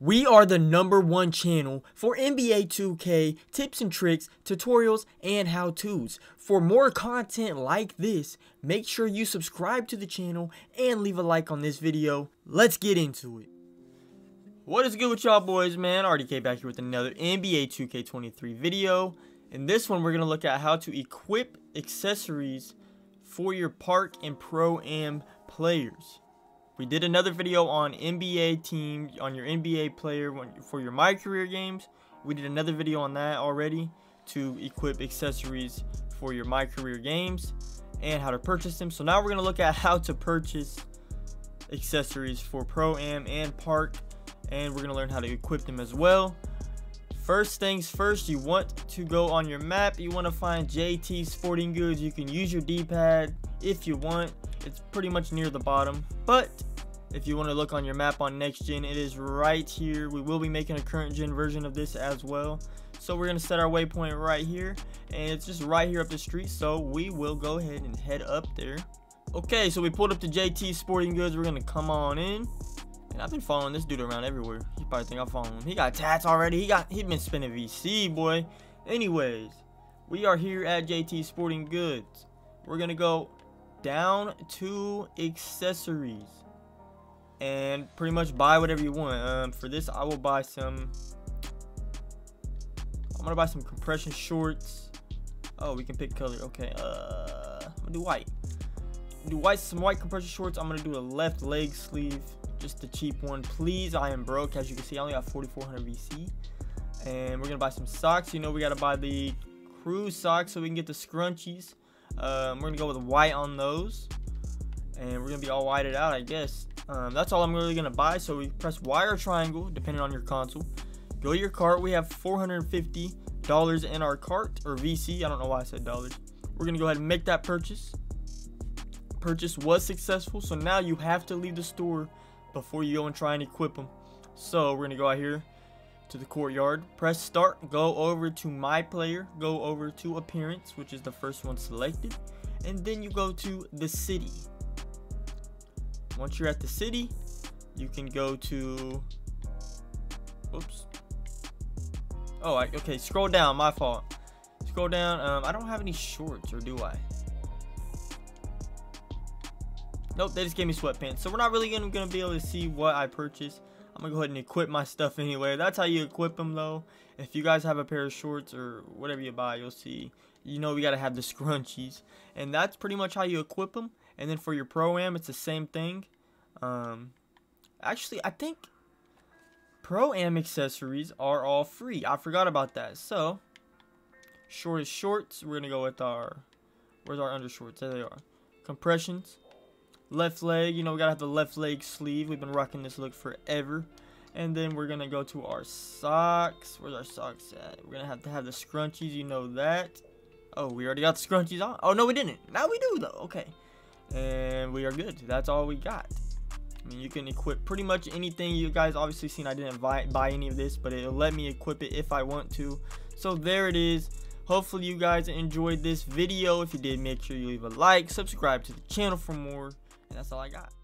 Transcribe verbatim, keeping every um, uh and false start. We are the number one channel for N B A two K tips and tricks, tutorials, and how-tos. For more content like this, make sure you subscribe to the channel and leave a like on this video. Let's get into it. What is good with y'all boys, man? R D K back here with another N B A two K twenty-three video. In this one, we're going to look at how to equip accessories for your Park and Pro-Am players. We did another video on N B A teams, on your N B A player for your MyCareer games. We did another video on that already to equip accessories for your MyCareer games and how to purchase them. So now we're gonna look at how to purchase accessories for Pro-Am and Park, and we're gonna learn how to equip them as well. First things first, you want to go on your map. You wanna find J T Sporting Goods. You can use your D pad if you want. It's pretty much near the bottom, but if you want to look on your map on next gen, it is right here. We will be making a current gen version of this as well. So we're going to set our waypoint right here, and it's just right here up the street. So we will go ahead and head up there. Okay, so we pulled up to J T Sporting Goods. We're going to come on in. And I've been following this dude around everywhere. You probably think I'm following him. He got tats already. He got, he'd been spinning V C, boy. Anyways, we are here at J T Sporting Goods. We're going to go down to accessories and pretty much buy whatever you want. Um, for this, I will buy some. I'm gonna buy some compression shorts. Oh, we can pick color. Okay, uh, I'm gonna do white. Do white, some white compression shorts. I'm gonna do a left leg sleeve, just the cheap one, please. I am broke, as you can see. I only got forty-four hundred V C, and we're gonna buy some socks. You know, we gotta buy the crew socks so we can get the scrunchies. Um, we're gonna go with white on those, and we're gonna be all whited out, I guess. Um, that's all I'm really gonna buy. So we press Y or triangle depending on your console. Go to your cart. We have four hundred fifty dollars in our cart, or V C. I don't know why I said dollars. We're gonna go ahead and make that purchase. Purchase was successful. So now you have to leave the store before you go and try and equip them. So we're gonna go out here to the courtyard, press start, go over to my player, go over to appearance, which is the first one selected, and then you go to the city. Once you're at the city, you can go to, oops, oh, I, okay, scroll down, my fault, scroll down. um, I don't have any shorts, or do I? Nope, they just gave me sweatpants, so we're not really gonna, gonna be able to see what I purchased. I'm gonna go ahead and equip my stuff anyway. That's how you equip them, though. If you guys have a pair of shorts or whatever you buy, you'll see, you know, we gotta have the scrunchies, and that's pretty much how you equip them. And then for your Pro-Am, it's the same thing. Um, actually, I think Pro-Am accessories are all free. I forgot about that. So, short is shorts. We're gonna go with our, where's our undershorts? There they are. Compressions. Left leg, you know, we gotta have the left leg sleeve. We've been rocking this look forever. And then we're gonna go to our socks. Where's our socks at? We're gonna have to have the scrunchies, you know that. Oh, we already got the scrunchies on. Oh no, we didn't. Now we do though. Okay, and we are good. That's all we got. I mean, you can equip pretty much anything. You guys obviously seen I didn't buy, buy any of this, but it'll let me equip it if I want to. So there it is. Hopefully you guys enjoyed this video. If you did, make sure you leave a like, subscribe to the channel for more. And that's all I got.